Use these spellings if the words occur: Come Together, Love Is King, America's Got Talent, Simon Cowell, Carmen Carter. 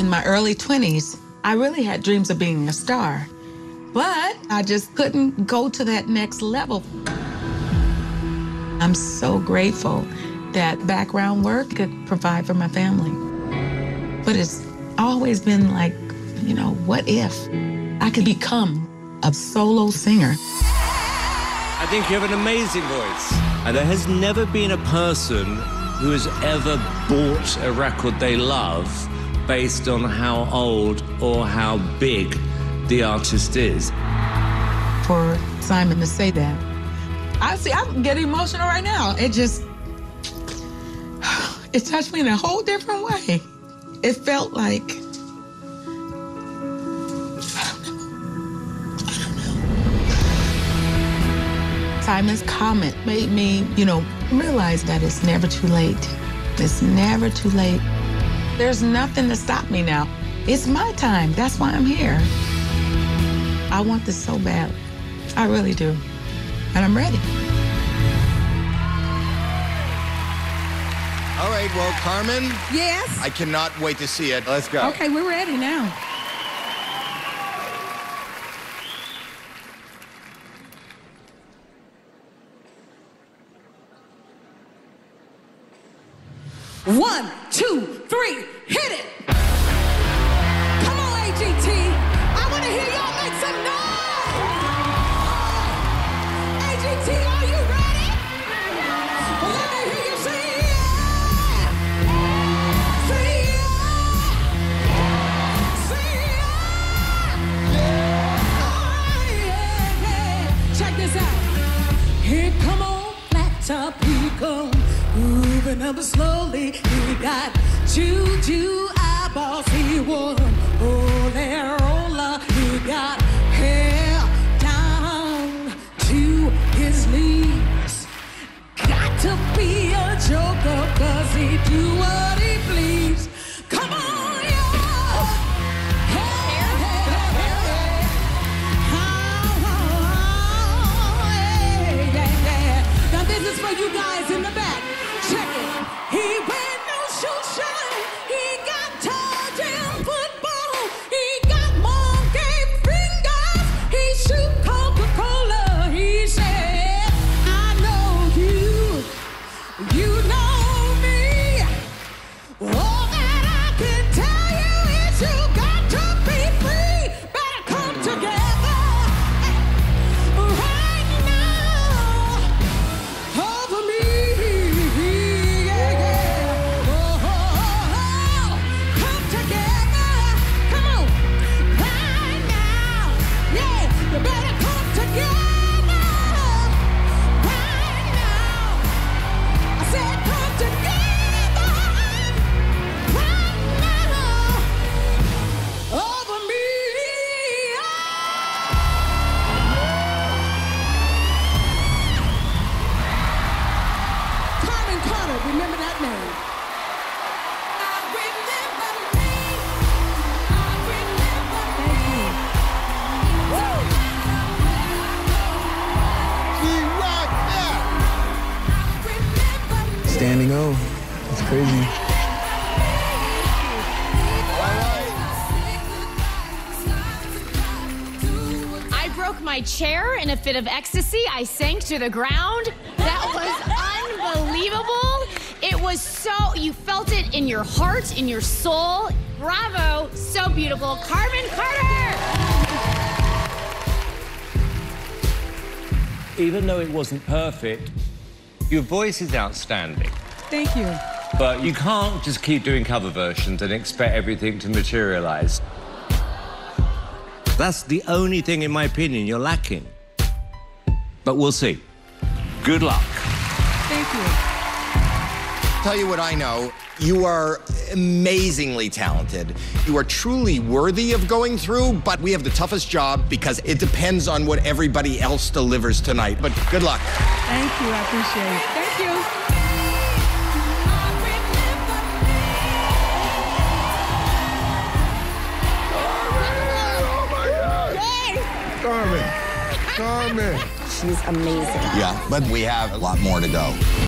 in my early 20s, I really had dreams of being a star, but I just couldn't go to that next level. I'm so grateful that background work could provide for my family. But it's always been like, you know, what if I could become a solo singer? I think you have an amazing voice. And there has never been a person who has ever bought a record they love based on how old or how big the artist is. For Simon to say that, I'm getting emotional right now. It touched me in a whole different way. It felt like, I don't know. Simon's comment made me, you know, realize that it's never too late. It's never too late. There's nothing to stop me now. It's my time. That's why I'm here. I want this so bad. I really do. And I'm ready. All right, well, Carmen. Yes? I cannot wait to see it. Let's go. Okay, we're ready now. One, two, three, hit it! Come on, AGT. I want to hear y'all make some noise! AGT, are you ready? Well, let me hear you say yeah! Say yeah! Say yeah! Yeah! Oh, yeah, yeah. Check this out. Here come on, flat top people. Moving up slowly, he got juju eyeballs, he wore an Olerola, he got hair down to his knees. Got to be a joker, cause he do what he please. Come on, y'all! Hey, hey, hey, hey, hey, hey, hey, hey, hey, hey, hey. Now this is for you guys in the back. Check it. He wear no shoe shine. He got touchdown football. He got more game fingers. He shoot Coca-Cola. He said, I know you. You know me. All that I can tell you is you got to be free. Better come together right now over me. Remember that name. I remember the name. I remember the name. Woo! She rocked that. Standing O. It's crazy. I broke my chair in a fit of ecstasy. I sank to the ground. That was unbelievable. It was so, you felt it in your heart, in your soul. Bravo, so beautiful. Carmen Carter! Even though it wasn't perfect, your voice is outstanding. Thank you. But you can't just keep doing cover versions and expect everything to materialize. That's the only thing, in my opinion, you're lacking. But we'll see. Good luck. Thank you. Tell you what I know, you are amazingly talented. You are truly worthy of going through, but we have the toughest job because it depends on what everybody else delivers tonight. But good luck. Thank you, I appreciate it. Thank you. Oh my God. Hey. Carmen, Carmen. She's amazing. Yeah, but we have a lot more to go.